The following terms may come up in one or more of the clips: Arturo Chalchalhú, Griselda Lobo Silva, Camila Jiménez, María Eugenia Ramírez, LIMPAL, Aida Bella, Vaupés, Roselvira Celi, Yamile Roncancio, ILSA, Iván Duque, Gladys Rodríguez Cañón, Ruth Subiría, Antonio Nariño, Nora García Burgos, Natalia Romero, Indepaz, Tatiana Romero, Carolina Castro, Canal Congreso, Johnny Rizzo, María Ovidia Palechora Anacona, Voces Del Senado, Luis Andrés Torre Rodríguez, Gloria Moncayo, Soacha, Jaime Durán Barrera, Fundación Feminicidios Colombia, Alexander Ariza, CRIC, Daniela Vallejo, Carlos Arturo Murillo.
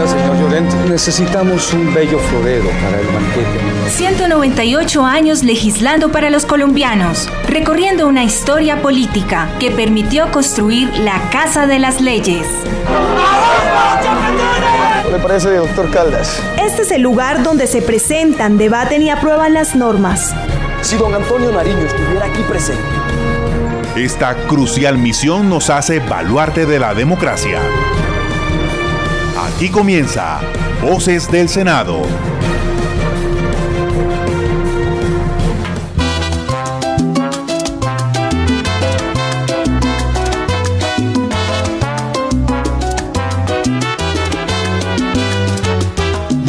Pública, señor Llorente. Necesitamos un bello florero para el banquete. 198 años legislando para los colombianos, recorriendo una historia política que permitió construir la Casa de las Leyes. ¿Le parece, doctor Caldas? Este es el lugar donde se presentan, debaten y aprueban las normas. Si don Antonio Nariño estuviera aquí presente. Esta crucial misión nos hace baluarte de la democracia. Aquí comienza Voces del Senado.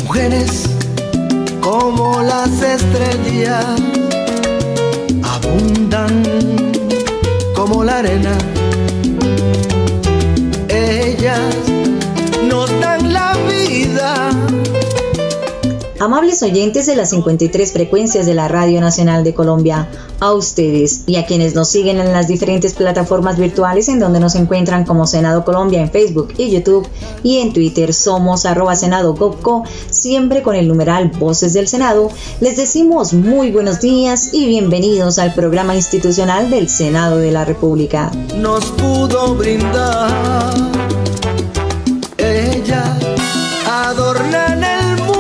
Mujeres como las estrellas abundan como la arena, ellas nos dan la vida. Amables oyentes de las 53 frecuencias de la Radio Nacional de Colombia, a ustedes y a quienes nos siguen en las diferentes plataformas virtuales en donde nos encuentran como Senado Colombia en Facebook y YouTube y en Twitter somos @senadogobco, siempre con el numeral Voces del Senado, les decimos muy buenos días y bienvenidos al programa institucional del Senado de la República. Nos pudo brindar, ella adornan el mundo.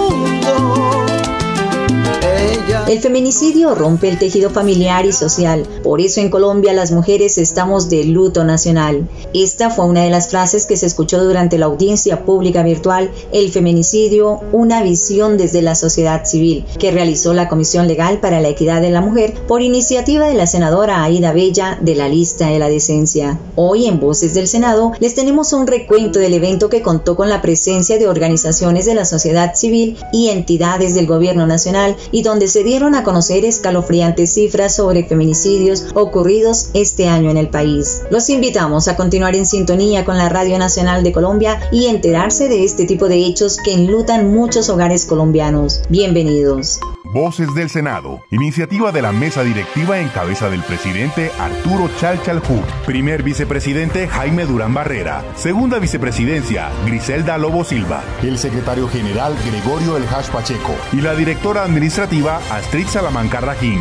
El feminicidio rompe el tejido familiar y social. Por eso en Colombia las mujeres estamos de luto nacional. Esta fue una de las frases que se escuchó durante la audiencia pública virtual El feminicidio, una visión desde la sociedad civil, que realizó la Comisión Legal para la Equidad de la Mujer por iniciativa de la senadora Aida Bella de la Lista de la Decencia. Hoy en Voces del Senado les tenemos un recuento del evento que contó con la presencia de organizaciones de la sociedad civil y entidades del gobierno nacional y donde se dieron a conocer escalofriantes cifras sobre feminicidios ocurridos este año en el país. Los invitamos a continuar en sintonía con la Radio Nacional de Colombia y enterarse de este tipo de hechos que enlutan muchos hogares colombianos. Bienvenidos. Voces del Senado, iniciativa de la mesa directiva en cabeza del presidente Arturo Chalchalhú, primer vicepresidente Jaime Durán Barrera, segunda vicepresidencia Griselda Lobo Silva, el secretario general Gregorio Eljas Pacheco y la directora administrativa Astrid Salamanca Ráquing.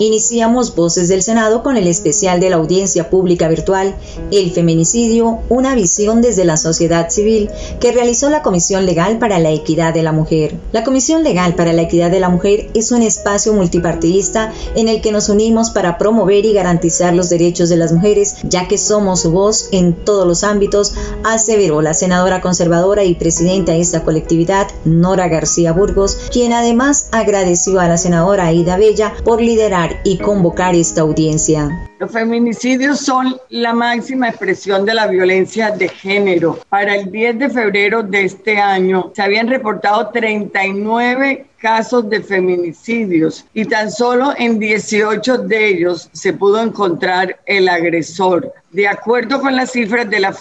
Iniciamos Voces del Senado con el especial de la audiencia pública virtual El feminicidio, una visión desde la sociedad civil que realizó la Comisión Legal para la Equidad de la Mujer. La Comisión Legal para la Equidad de la Mujer es un espacio multipartidista en el que nos unimos para promover y garantizar los derechos de las mujeres, ya que somos su voz en todos los ámbitos, aseveró la senadora conservadora y presidenta de esta colectividad, Nora García Burgos, quien además agradeció a la senadora Aida Bella por liderar y convocar esta audiencia. Los feminicidios son la máxima expresión de la violencia de género. Para el 10 de febrero de este año se habían reportado 39 casos de feminicidios y tan solo en 18 de ellos se pudo encontrar el agresor. De acuerdo con las cifras de la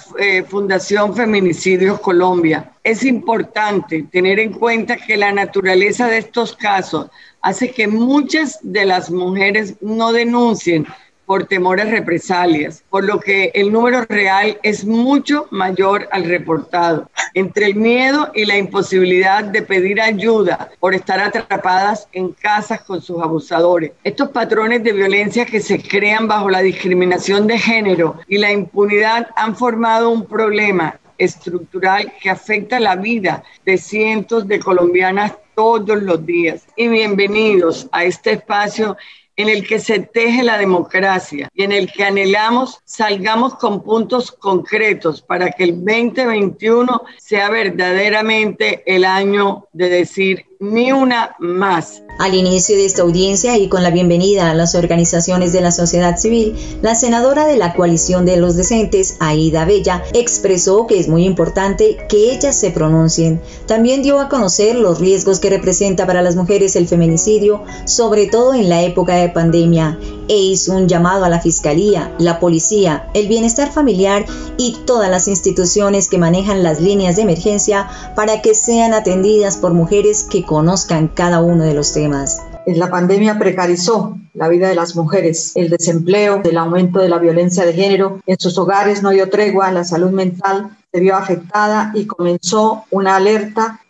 Fundación Feminicidios Colombia, es importante tener en cuenta que la naturaleza de estos casos hace que muchas de las mujeres no denuncien por temores represalias, por lo que el número real es mucho mayor al reportado. Entre el miedo y la imposibilidad de pedir ayuda por estar atrapadas en casas con sus abusadores, estos patrones de violencia que se crean bajo la discriminación de género y la impunidad han formado un problema estructural que afecta la vida de cientos de colombianas todos los días. Y bienvenidos a este espacio en el que se teje la democracia y en el que anhelamos salgamos con puntos concretos para que el 2021 sea verdaderamente el año de decir ni una más. Al inicio de esta audiencia y con la bienvenida a las organizaciones de la sociedad civil, la senadora de la Coalición de los Decentes, Aida Bella, expresó que es muy importante que ellas se pronuncien. También dio a conocer los riesgos que representa para las mujeres el feminicidio, sobre todo en la época de pandemia, e hizo un llamado a la Fiscalía, la Policía, el Bienestar Familiar y todas las instituciones que manejan las líneas de emergencia para que sean atendidas por mujeres que conozcan cada uno de los temas. La pandemia precarizó la vida de las mujeres, el desempleo, el aumento de la violencia de género. En sus hogares no dio tregua, la salud mental se vio afectada y comenzó una alerta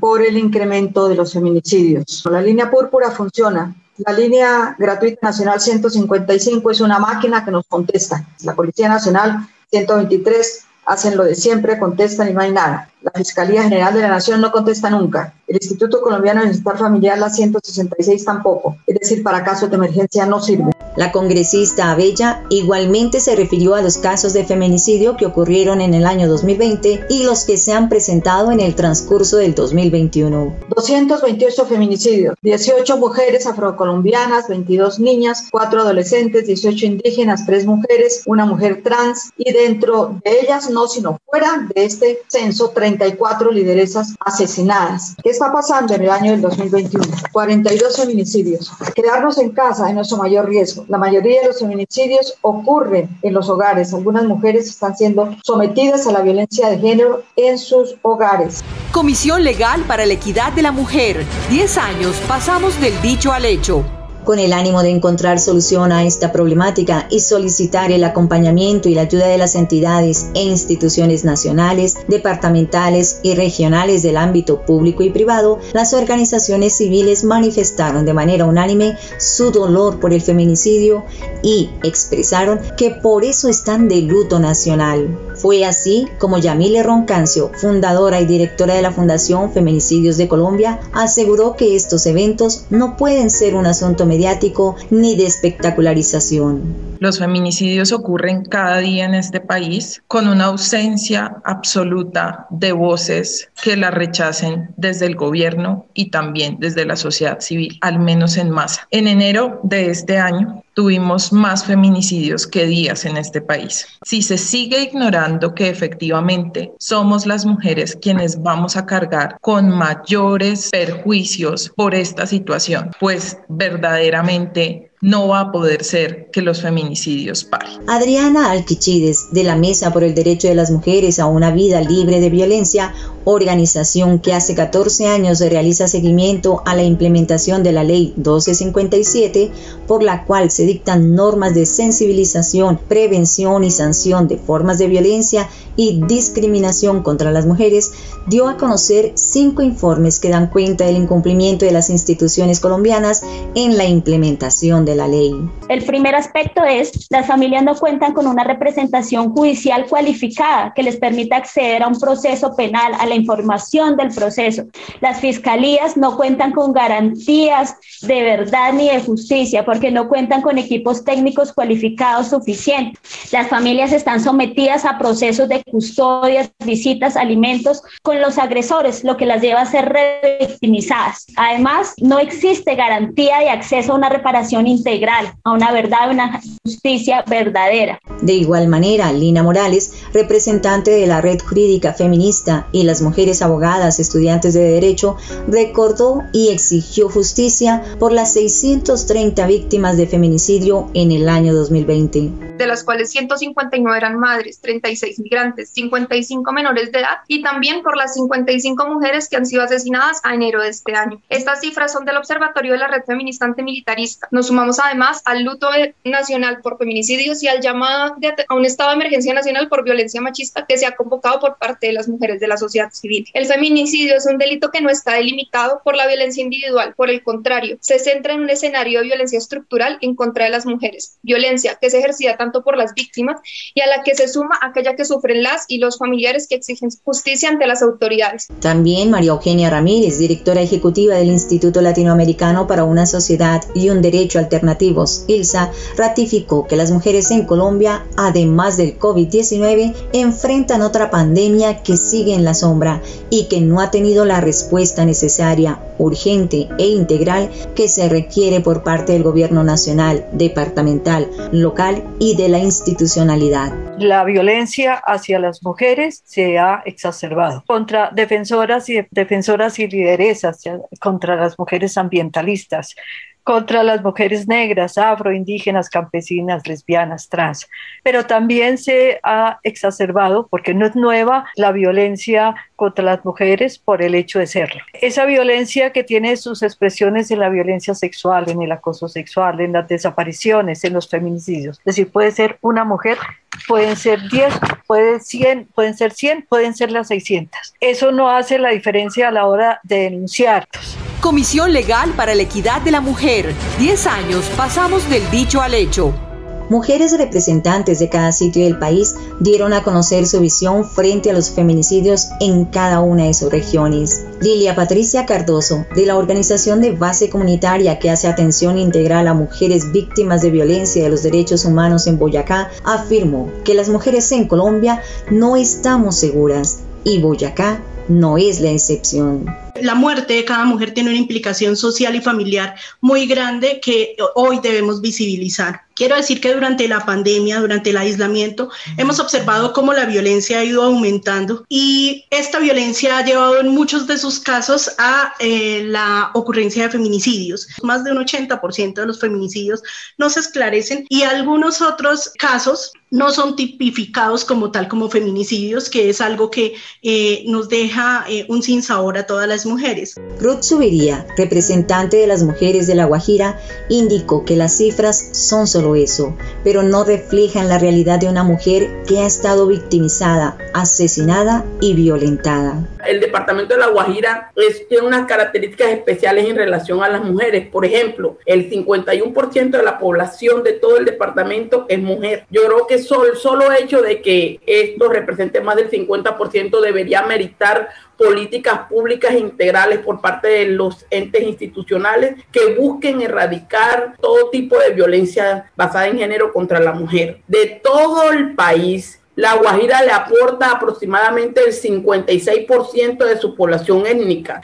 por el incremento de los feminicidios. La línea púrpura funciona. La línea gratuita nacional 155 es una máquina que nos contesta. La Policía Nacional 123 hacen lo de siempre, contestan y no hay nada. La Fiscalía General de la Nación no contesta nunca. El Instituto Colombiano de Bienestar Familiar, la 166, tampoco. Es decir, para casos de emergencia no sirve. La congresista Bella igualmente se refirió a los casos de feminicidio que ocurrieron en el año 2020 y los que se han presentado en el transcurso del 2021. 228 feminicidios, 18 mujeres afrocolombianas, 22 niñas, 4 adolescentes, 18 indígenas, 3 mujeres, 1 mujer trans y dentro de ellas, no sino fuera de este censo, 34 lideresas asesinadas. ¿Qué está pasando en el año del 2021? 42 feminicidios. Quedarnos en casa es nuestro mayor riesgo. La mayoría de los feminicidios ocurren en los hogares. Algunas mujeres están siendo sometidas a la violencia de género en sus hogares. Comisión Legal para la Equidad de la Mujer. 10 años, pasamos del dicho al hecho. Con el ánimo de encontrar solución a esta problemática y solicitar el acompañamiento y la ayuda de las entidades e instituciones nacionales, departamentales y regionales del ámbito público y privado, las organizaciones civiles manifestaron de manera unánime su dolor por el feminicidio y expresaron que por eso están de luto nacional. Fue así como Yamile Roncancio, fundadora y directora de la Fundación Feminicidios de Colombia, aseguró que estos eventos no pueden ser un asunto mediático ni de espectacularización. Los feminicidios ocurren cada día en este país con una ausencia absoluta de voces que la rechacen desde el gobierno y también desde la sociedad civil, al menos en masa. En enero de este año tuvimos más feminicidios que días en este país. Si se sigue ignorando que efectivamente somos las mujeres quienes vamos a cargar con mayores perjuicios por esta situación, pues verdaderamente no va a poder ser que los feminicidios paren. Adriana Alquichides, de la Mesa por el Derecho de las Mujeres a una Vida Libre de Violencia, organización que hace 14 años realiza seguimiento a la implementación de la Ley 1257, por la cual se dictan normas de sensibilización, prevención y sanción de formas de violencia y discriminación contra las mujeres, dio a conocer 5 informes que dan cuenta del incumplimiento de las instituciones colombianas en la implementación de la ley. El primer aspecto es, las familias no cuentan con una representación judicial cualificada que les permita acceder a un proceso penal, a la información del proceso. Las fiscalías no cuentan con garantías de verdad ni de justicia porque no cuentan con equipos técnicos cualificados suficientes. Las familias están sometidas a procesos de custodias, visitas, alimentos con los agresores, lo que las lleva a ser revictimizadas. Además, no existe garantía de acceso a una reparación integral, a una verdad, a una justicia verdadera. De igual manera, Lina Morales, representante de la Red Jurídica Feminista y las mujeres abogadas estudiantes de Derecho, recordó y exigió justicia por las 630 víctimas de feminicidio en el año 2020. De las cuales 159 eran madres, 36 migrantes, 55 menores de edad y también por las 55 mujeres que han sido asesinadas a enero de este año. Estas cifras son del Observatorio de la Red Feminista Antimilitarista. Nos sumamos además al luto nacional por feminicidios y al llamado a un estado de emergencia nacional por violencia machista que se ha convocado por parte de las mujeres de la sociedad civil. El feminicidio es un delito que no está delimitado por la violencia individual, por el contrario, se centra en un escenario de violencia estructural en contra de las mujeres, violencia que se ejercía tanto por las víctimas y a la que se suma aquella que sufren las y los familiares que exigen justicia ante las autoridades. También María Eugenia Ramírez, directora ejecutiva del Instituto Latinoamericano para una Sociedad y un Derecho Alternativos, ILSA, ratificó que las mujeres en Colombia, además del COVID-19, enfrentan otra pandemia que sigue en la sombra y que no ha tenido la respuesta necesaria, urgente e integral que se requiere por parte del gobierno nacional, departamental, local y de la institucionalidad. La violencia hacia las mujeres se ha exacerbado contra defensoras y lideresas, contra las mujeres ambientalistas, contra las mujeres negras, afroindígenas, campesinas, lesbianas, trans. Pero también se ha exacerbado, porque no es nueva, la violencia contra las mujeres por el hecho de serlo. Esa violencia que tiene sus expresiones en la violencia sexual, en el acoso sexual, en las desapariciones, en los feminicidios. Es decir, puede ser una mujer, pueden ser 10, pueden ser 100, pueden ser las 600. Eso no hace la diferencia a la hora de denunciar. Comisión Legal para la Equidad de la Mujer. 10 años, pasamos del dicho al hecho. Mujeres representantes de cada sitio del país dieron a conocer su visión frente a los feminicidios en cada una de sus regiones. Lilia Patricia Cardoso, de la organización de base comunitaria que hace atención integral a mujeres víctimas de violencia de los derechos humanos en Boyacá, afirmó que las mujeres en Colombia no estamos seguras y Boyacá no es la excepción. La muerte de cada mujer tiene una implicación social y familiar muy grande que hoy debemos visibilizar. Quiero decir que durante la pandemia, durante el aislamiento, hemos observado cómo la violencia ha ido aumentando y esta violencia ha llevado en muchos de sus casos a la ocurrencia de feminicidios. Más de un 80% de los feminicidios no se esclarecen y algunos otros casos no son tipificados como tal como feminicidios, que es algo que nos deja un sinsabor a todas las mujeres. Ruth Subiría, representante de las mujeres de La Guajira, indicó que las cifras son solo eso, pero no reflejan la realidad de una mujer que ha estado victimizada, asesinada y violentada. El departamento de La Guajira tiene unas características especiales en relación a las mujeres. Por ejemplo, el 51% de la población de todo el departamento es mujer. Yo creo que el solo hecho de que esto represente más del 50% debería meritar políticas públicas integrales por parte de los entes institucionales que busquen erradicar todo tipo de violencia basada en género contra la mujer. De todo el país, La Guajira le aporta aproximadamente el 56% de su población étnica.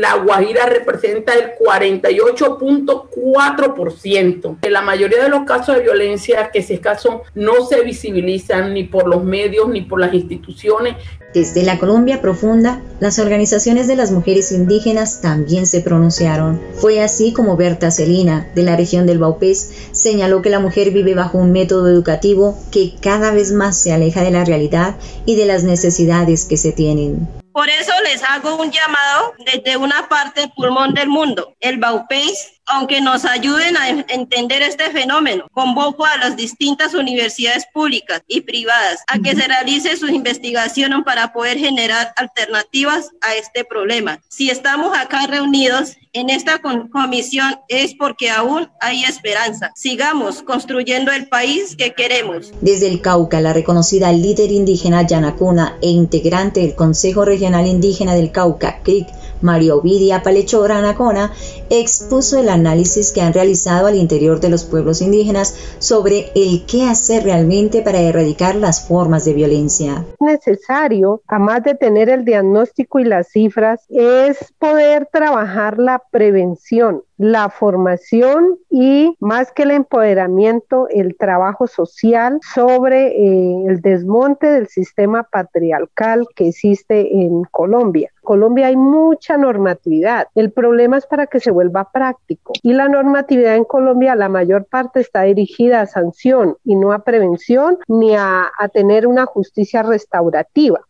La Guajira representa el 48.4%. La mayoría de los casos de violencia que se casan no se visibilizan ni por los medios ni por las instituciones. Desde la Colombia profunda, las organizaciones de las mujeres indígenas también se pronunciaron. Fue así como Berta Celina, de la región del Vaupés, señaló que la mujer vive bajo un método educativo que cada vez más se aleja de la realidad y de las necesidades que se tienen. Por eso les hago un llamado desde una parte del pulmón del mundo, el Vaupés, aunque nos ayuden a entender este fenómeno. Convoco a las distintas universidades públicas y privadas a que se realice sus investigaciones para poder generar alternativas a este problema. Si estamos acá reunidos en esta comisión es porque aún hay esperanza. Sigamos construyendo el país que queremos. Desde el Cauca, la reconocida líder indígena Yanacona e integrante del Consejo Regional Indígena del Cauca, CRIC, María Ovidia Palechora Anacona, expuso el análisis que han realizado al interior de los pueblos indígenas sobre el qué hacer realmente para erradicar las formas de violencia. Necesario, además de tener el diagnóstico y las cifras, es poder trabajar la prevención, la formación y, más que el empoderamiento, el trabajo social sobre el desmonte del sistema patriarcal que existe en Colombia. En Colombia hay mucha normatividad, el problema es para que se vuelva práctico y la normatividad en Colombia la mayor parte está dirigida a sanción y no a prevención ni a tener una justicia restaurativa.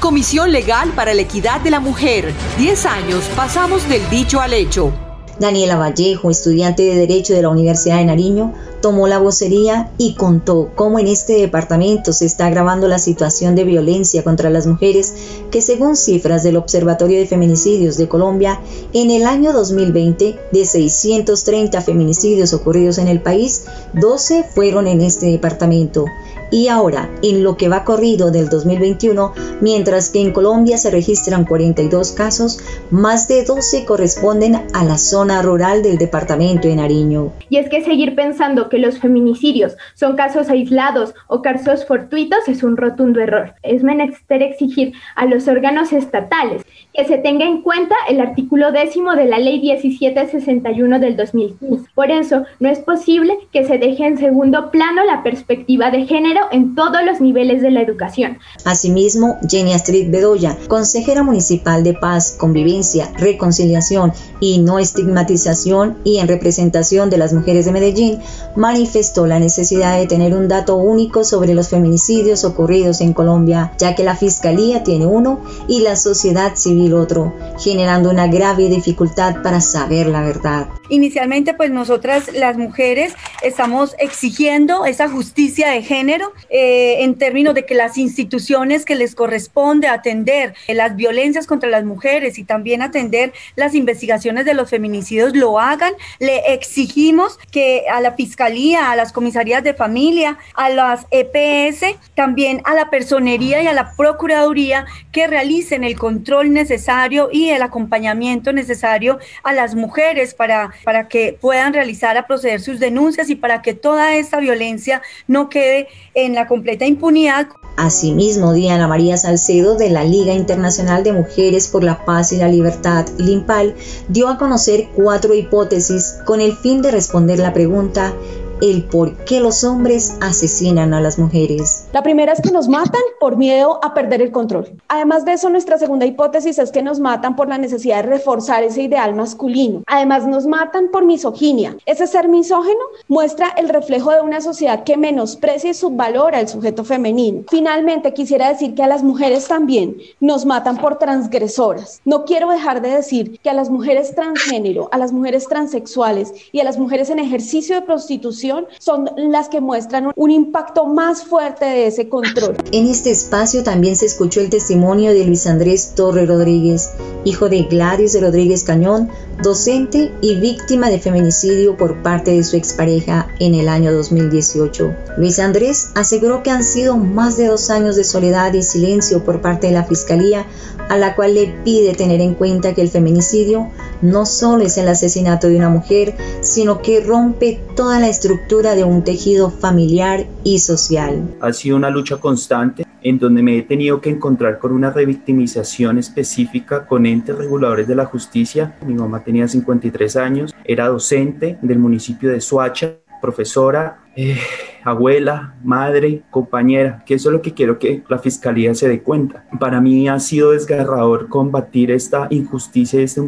Comisión Legal para la Equidad de la Mujer. 10 años, pasamos del dicho al hecho. Daniela Vallejo, estudiante de Derecho de la Universidad de Nariño, tomó la vocería y contó cómo en este departamento se está agravando la situación de violencia contra las mujeres que, según cifras del Observatorio de Feminicidios de Colombia, en el año 2020, de 630 feminicidios ocurridos en el país, 12 fueron en este departamento. Y ahora, en lo que va corrido del 2021, mientras que en Colombia se registran 42 casos, más de 12 corresponden a la zona rural del departamento de Nariño. Y es que seguir pensando que los feminicidios son casos aislados o casos fortuitos es un rotundo error. Es menester exigir a los órganos estatales que se tenga en cuenta el artículo 10 de la Ley 1761 del 2015. Por eso, no es posible que se deje en segundo plano la perspectiva de género en todos los niveles de la educación. Asimismo, Jenny Astrid Bedoya, consejera municipal de Paz, Convivencia, Reconciliación y No Estigmatización y en representación de las mujeres de Medellín, manifestó la necesidad de tener un dato único sobre los feminicidios ocurridos en Colombia, ya que la Fiscalía tiene uno y la sociedad civil otro, generando una grave dificultad para saber la verdad. Inicialmente, pues nosotras las mujeres estamos exigiendo esa justicia de género en términos de que las instituciones que les corresponde atender las violencias contra las mujeres y también atender las investigaciones de los feminicidios lo hagan. Le exigimos que a la Fiscalía, a las comisarías de familia, a las EPS, también a la personería y a la procuraduría que realicen el control necesario y el acompañamiento necesario a las mujeres para que puedan realizar a proceder sus denuncias y para que toda esta violencia no quede en la completa impunidad. Asimismo, Diana María Salcedo, de la Liga Internacional de Mujeres por la Paz y la Libertad, LIMPAL, dio a conocer 4 hipótesis con el fin de responder la pregunta: el por qué los hombres asesinan a las mujeres. La primera es que nos matan por miedo a perder el control. Además de eso, nuestra segunda hipótesis es que nos matan por la necesidad de reforzar ese ideal masculino. Además, nos matan por misoginia. Ese ser misógino muestra el reflejo de una sociedad que menosprecia y subvalora el sujeto femenino. Finalmente, quisiera decir que a las mujeres también nos matan por transgresoras. No quiero dejar de decir que a las mujeres transgénero, a las mujeres transexuales y a las mujeres en ejercicio de prostitución son las que muestran un impacto más fuerte de ese control. En este espacio también se escuchó el testimonio de Luis Andrés Torre Rodríguez, hijo de Gladys Rodríguez Cañón, docente y víctima de feminicidio por parte de su expareja en el año 2018. Luis Andrés aseguró que han sido más de 2 años de soledad y silencio por parte de la Fiscalía, a la cual le pide tener en cuenta que el feminicidio no solo es el asesinato de una mujer, sino que rompe toda la estructura de un tejido familiar y social. Ha sido una lucha constante en donde me he tenido que encontrar con una revictimización específica con entes reguladores de la justicia. Mi mamá tenía 53 años, era docente del municipio de Soacha, profesora, abuela, madre, compañera, que eso es lo que quiero que la Fiscalía se dé cuenta. Para mí ha sido desgarrador combatir esta injusticia y esta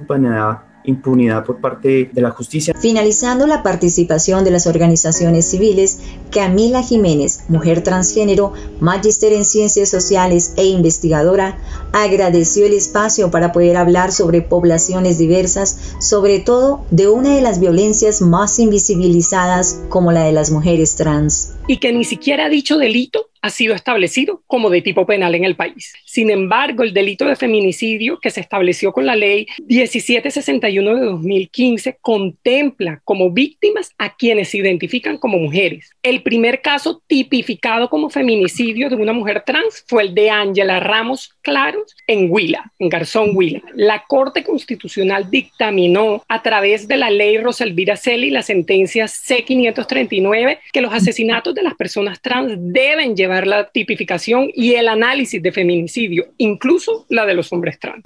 impunidad por parte de la justicia. Finalizando la participación de las organizaciones civiles, Camila Jiménez, mujer transgénero, magíster en ciencias sociales e investigadora, agradeció el espacio para poder hablar sobre poblaciones diversas, sobre todo de una de las violencias más invisibilizadas como la de las mujeres trans. Y que ni siquiera dicho delito ha sido establecido como de tipo penal en el país. Sin embargo, el delito de feminicidio que se estableció con la ley 1761 de 2015 contempla como víctimas a quienes se identifican como mujeres. El primer caso tipificado como feminicidio de una mujer trans fue el de Ángela Ramos Claros en Huila, en Garzón, Huila. La Corte Constitucional dictaminó a través de la ley Roselvira Celi la sentencia C-539 que los asesinatos de las personas trans deben llevar la tipificación y el análisis de feminicidio, incluso la de los hombres trans.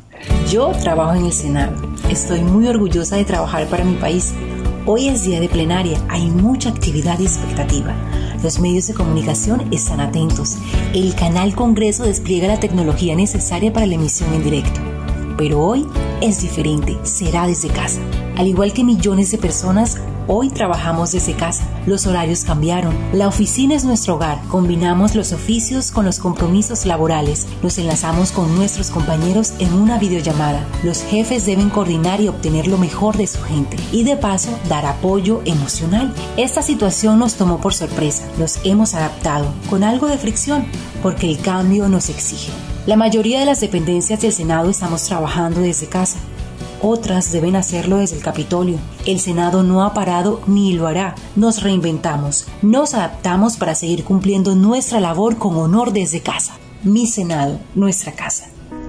Yo trabajo en el Senado. Estoy muy orgullosa de trabajar para mi país. Hoy es día de plenaria, hay mucha actividad y expectativa. Los medios de comunicación están atentos. El Canal Congreso despliega la tecnología necesaria para la emisión en directo. Pero hoy es diferente, será desde casa. Al igual que millones de personas, hoy trabajamos desde casa, los horarios cambiaron, la oficina es nuestro hogar, combinamos los oficios con los compromisos laborales, nos enlazamos con nuestros compañeros en una videollamada, los jefes deben coordinar y obtener lo mejor de su gente y de paso dar apoyo emocional. Esta situación nos tomó por sorpresa, nos hemos adaptado con algo de fricción porque el cambio nos exige. La mayoría de las dependencias del Senado estamos trabajando desde casa. Otras deben hacerlo desde el Capitolio. El Senado no ha parado ni lo hará. Nos reinventamos, nos adaptamos para seguir cumpliendo nuestra labor con honor desde casa. Mi Senado, nuestra casa.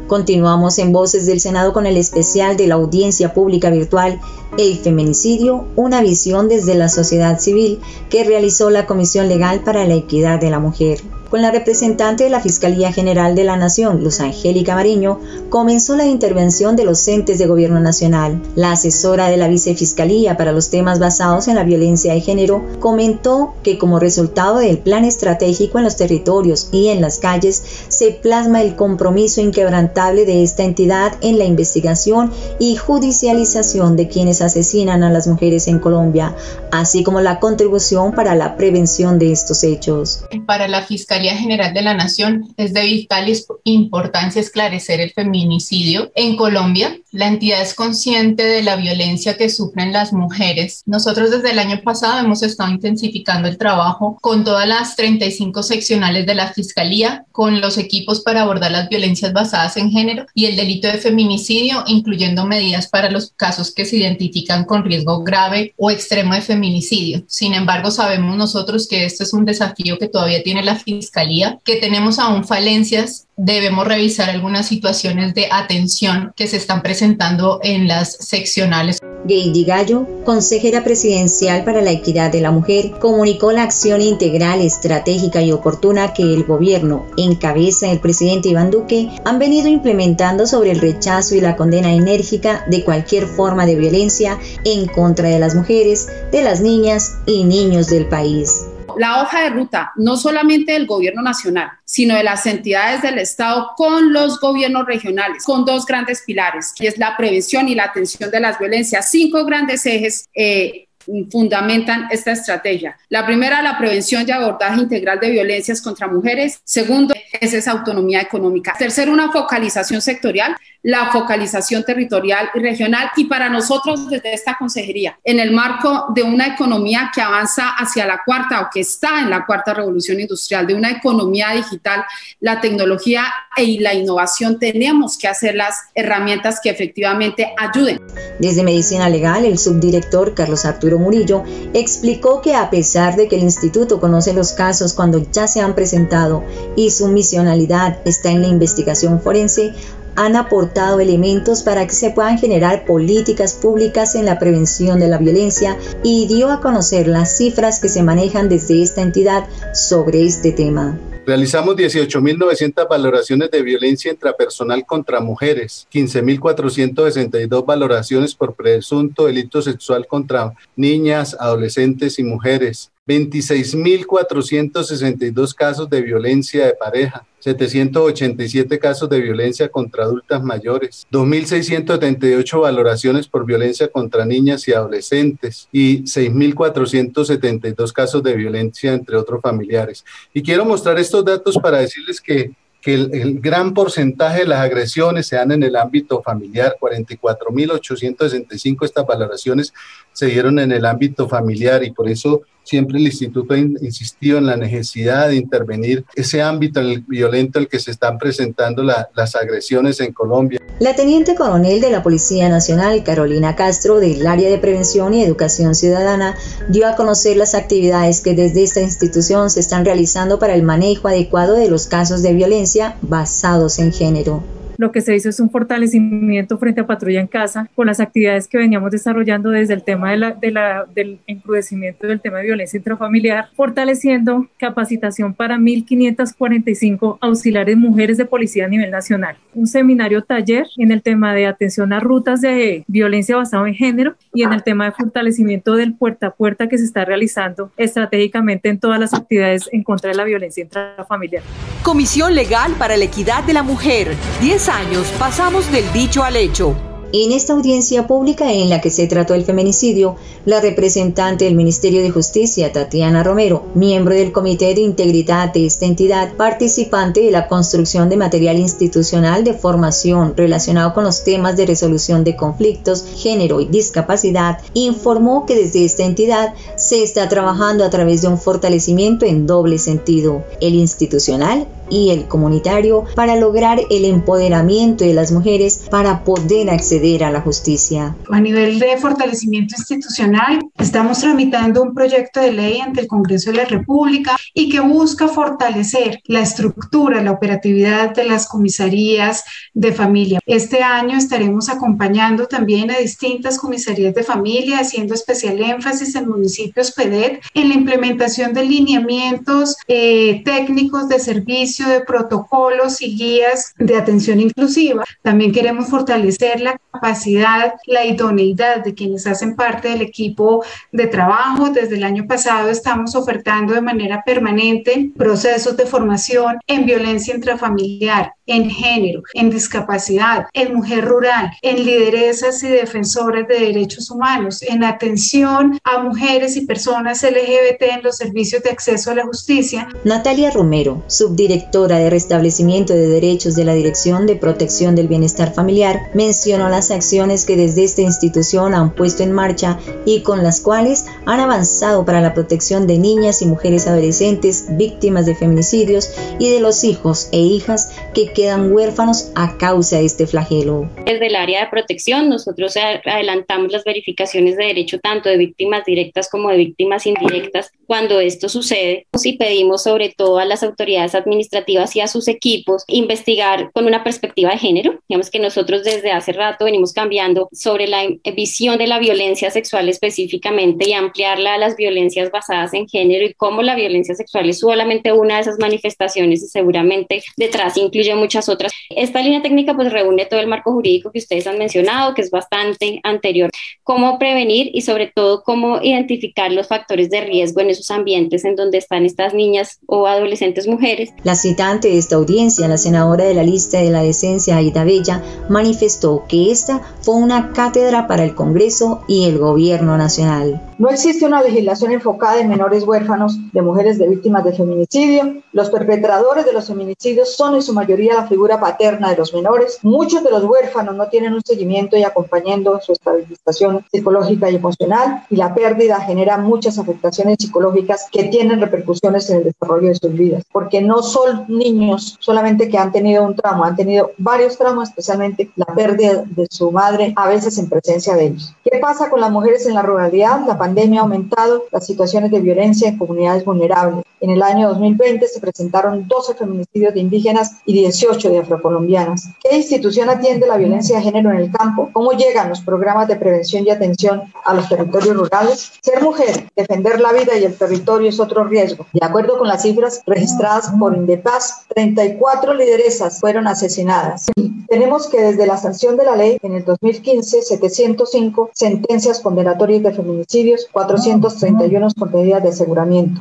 Continuamos en Voces del Senado con el especial de la audiencia pública virtual El feminicidio, una visión desde la sociedad civil que realizó la Comisión Legal para la Equidad de la Mujer. con la representante de la Fiscalía General de la Nación, Luz Angélica Mariño, comenzó la intervención de los entes de gobierno nacional. La asesora de la Vicefiscalía para los temas basados en la violencia de género comentó que como resultado del plan estratégico en los territorios y en las calles, se plasma el compromiso inquebrantable de esta entidad en la investigación y judicialización de quienes asesinan a las mujeres en Colombia, así como la contribución para la prevención de estos hechos. Para la Fiscalía General de la Nación es de vital importancia esclarecer el feminicidio en Colombia. La entidad es consciente de la violencia que sufren las mujeres. Nosotros desde el año pasado hemos estado intensificando el trabajo con todas las 35 seccionales de la Fiscalía, con los equipos para abordar las violencias basadas en género y el delito de feminicidio, incluyendo medidas para los casos que se identifican con riesgo grave o extremo de feminicidio. Sin embargo, sabemos nosotros que este es un desafío que todavía tiene la Fiscalía, que tenemos aún falencias. Debemos revisar algunas situaciones de atención que se están presentando en las seccionales. Geidy Gallo, consejera presidencial para la equidad de la mujer, comunicó la acción integral, estratégica y oportuna que el gobierno, en cabeza del presidente Iván Duque, han venido implementando sobre el rechazo y la condena enérgica de cualquier forma de violencia en contra de las mujeres, de las niñas y niños del país. La hoja de ruta, no solamente del gobierno nacional, sino de las entidades del Estado con los gobiernos regionales, con dos grandes pilares, que es la prevención y la atención de las violencias. 5 grandes ejes fundamentan esta estrategia. La primera, la prevención y abordaje integral de violencias contra mujeres. Segundo, es esa autonomía económica. Tercero, una focalización sectorial, la focalización territorial y regional. Y para nosotros, desde esta consejería, en el marco de una economía que avanza hacia la cuarta o que está en la cuarta revolución industrial, de una economía digital, la tecnología y la innovación, tenemos que hacer las herramientas que efectivamente ayuden. Desde Medicina Legal, el subdirector Carlos Arturo Murillo explicó que a pesar de que el instituto conoce los casos cuando ya se han presentado y su misionalidad está en la investigación forense, han aportado elementos para que se puedan generar políticas públicas en la prevención de la violencia y dio a conocer las cifras que se manejan desde esta entidad sobre este tema. Realizamos 18.900 valoraciones de violencia intrapersonal contra mujeres, 15.462 valoraciones por presunto delito sexual contra niñas, adolescentes y mujeres, 26.462 casos de violencia de pareja, 787 casos de violencia contra adultas mayores, 2.678 valoraciones por violencia contra niñas y adolescentes y 6.472 casos de violencia entre otros familiares. Y quiero mostrar estos datos para decirles que el gran porcentaje de las agresiones se dan en el ámbito familiar. 44.865 estas valoraciones se dieron en el ámbito familiar y por eso siempre el instituto ha insistido en la necesidad de intervenir ese ámbito violento en el que se están presentando las agresiones en Colombia. La teniente coronel de la Policía Nacional, Carolina Castro, del área de Prevención y Educación Ciudadana, dio a conocer las actividades que desde esta institución se están realizando para el manejo adecuado de los casos de violencia basados en género. Lo que se hizo es un fortalecimiento frente a Patrulla en Casa con las actividades que veníamos desarrollando desde el tema del encrudecimiento del tema de violencia intrafamiliar, fortaleciendo capacitación para 1.545 auxiliares mujeres de policía a nivel nacional. Un seminario taller en el tema de atención a rutas de violencia basada en género y en el tema de fortalecimiento del puerta a puerta que se está realizando estratégicamente en todas las actividades en contra de la violencia intrafamiliar. Comisión Legal para la Equidad de la Mujer. 10 años, pasamos del dicho al hecho. En esta audiencia pública en la que se trató el feminicidio, la representante del Ministerio de Justicia, Tatiana Romero, miembro del Comité de Integridad de esta entidad, participante de la construcción de material institucional de formación relacionado con los temas de resolución de conflictos, género y discapacidad, informó que desde esta entidad se está trabajando a través de un fortalecimiento en doble sentido, el institucional y el comunitario para lograr el empoderamiento de las mujeres para poder acceder a la justicia. A nivel de fortalecimiento institucional, estamos tramitando un proyecto de ley ante el Congreso de la República y que busca fortalecer la estructura, la operatividad de las comisarías de familia. Este año estaremos acompañando también a distintas comisarías de familia, haciendo especial énfasis en municipios PEDET, en la implementación de lineamientos técnicos de servicio, de protocolos y guías de atención inclusiva. También queremos fortalecer la capacidad, la idoneidad de quienes hacen parte del equipo de trabajo. Desde el año pasado estamos ofertando de manera permanente procesos de formación en violencia intrafamiliar, en género, en discapacidad, en mujer rural, en lideresas y defensoras de derechos humanos, en atención a mujeres y personas LGBT en los servicios de acceso a la justicia. Natalia Romero, subdirectora de Restablecimiento de Derechos de la Dirección de Protección del Bienestar Familiar, mencionó las acciones que desde esta institución han puesto en marcha y con las cuales han avanzado para la protección de niñas y mujeres adolescentes víctimas de feminicidios y de los hijos e hijas que quedan huérfanos a causa de este flagelo. Desde el área de protección, nosotros adelantamos las verificaciones de derecho tanto de víctimas directas como de víctimas indirectas cuando esto sucede, y pedimos sobre todo a las autoridades administrativas y a sus equipos investigar con una perspectiva de género. Digamos que nosotros desde hace rato venimos cambiando sobre la visión de la violencia sexual específicamente y ampliarla a las violencias basadas en género y cómo la violencia sexual es solamente una de esas manifestaciones y seguramente detrás incluye muchas otras. Esta línea técnica pues reúne todo el marco jurídico que ustedes han mencionado, que es bastante anterior. Cómo prevenir y sobre todo cómo identificar los factores de riesgo en esos ambientes en donde están estas niñas o adolescentes mujeres. La citante de esta audiencia, la senadora de la lista de la decencia Aida Bella, manifestó que esta fue una cátedra para el Congreso y el Gobierno Nacional. No existe una legislación enfocada en menores huérfanos de mujeres de víctimas de feminicidio. Los perpetradores de los feminicidios son en su mayoría la figura paterna de los menores. Muchos de los huérfanos no tienen un seguimiento y acompañando su estabilización psicológica y emocional, y la pérdida genera muchas afectaciones psicológicas que tienen repercusiones en el desarrollo de sus vidas, porque no son niños solamente que han tenido un trauma, han tenido varios traumas, especialmente la pérdida de su madre, a veces en presencia de ellos. ¿Qué pasa con las mujeres en la ruralidad? La pandemia ha aumentado las situaciones de violencia en comunidades vulnerables. En el año 2020 se presentaron 12 feminicidios de indígenas y 18 de afrocolombianas. ¿Qué institución atiende la violencia de género en el campo? ¿Cómo llegan los programas de prevención y atención a los territorios rurales? Ser mujer, defender la vida y el territorio es otro riesgo. De acuerdo con las cifras registradas por Indepaz, 34 lideresas fueron asesinadas. Tenemos que desde la sanción de la ley en el 2015, 705 sentencias condenatorias de feminicidios, 431 con medidas de aseguramiento.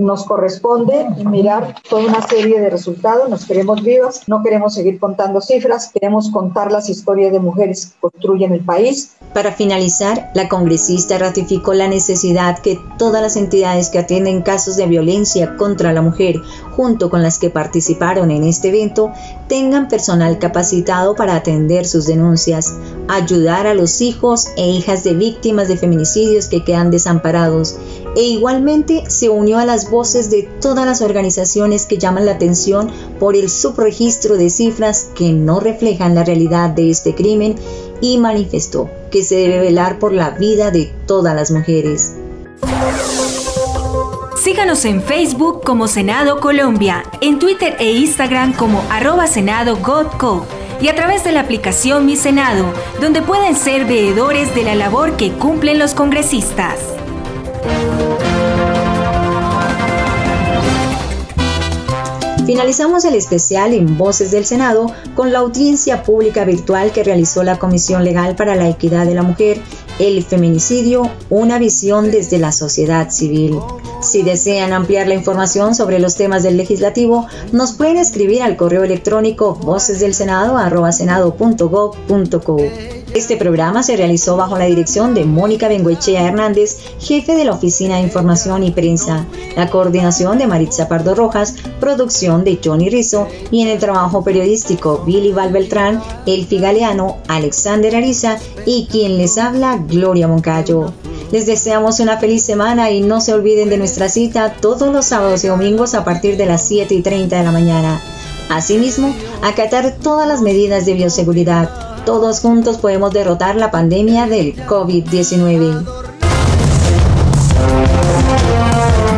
Nos corresponde mirar toda una serie de resultados. Nos queremos vivas, no queremos seguir contando cifras, queremos contar las historias de mujeres que construyen el país. Para finalizar, la congresista ratificó la necesidad que todas las entidades que atienden casos de violencia contra la mujer, junto con las que participaron en este evento, tengan personal capacitado para atender sus denuncias, ayudar a los hijos e hijas de víctimas de feminicidios que quedan desamparados, e igualmente se unió a las voces de todas las organizaciones que llaman la atención por el subregistro de cifras que no reflejan la realidad de este crimen y manifestó que se debe velar por la vida de todas las mujeres. Síganos en Facebook como Senado Colombia, en Twitter e Instagram como @SenadoGovCo y a través de la aplicación Mi Senado, donde pueden ser veedores de la labor que cumplen los congresistas. Finalizamos el especial en Voces del Senado con la audiencia pública virtual que realizó la Comisión Legal para la Equidad de la Mujer, el feminicidio, una visión desde la sociedad civil. Si desean ampliar la información sobre los temas del legislativo, nos pueden escribir al correo electrónico vocesdelsenado@senado.gov.co. Este programa se realizó bajo la dirección de Mónica Bengoechea Hernández, jefe de la Oficina de Información y Prensa, la coordinación de Maritza Pardo Rojas, producción de Johnny Rizzo y en el trabajo periodístico Billy Valbeltrán, Elfi Galeano, Alexander Ariza y quien les habla, Gloria Moncayo. Les deseamos una feliz semana y no se olviden de nuestra cita todos los sábados y domingos a partir de las 7:30 de la mañana. Asimismo, acatar todas las medidas de bioseguridad. Todos juntos podemos derrotar la pandemia del COVID-19.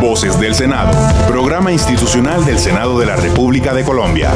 Voces del Senado, programa institucional del Senado de la República de Colombia.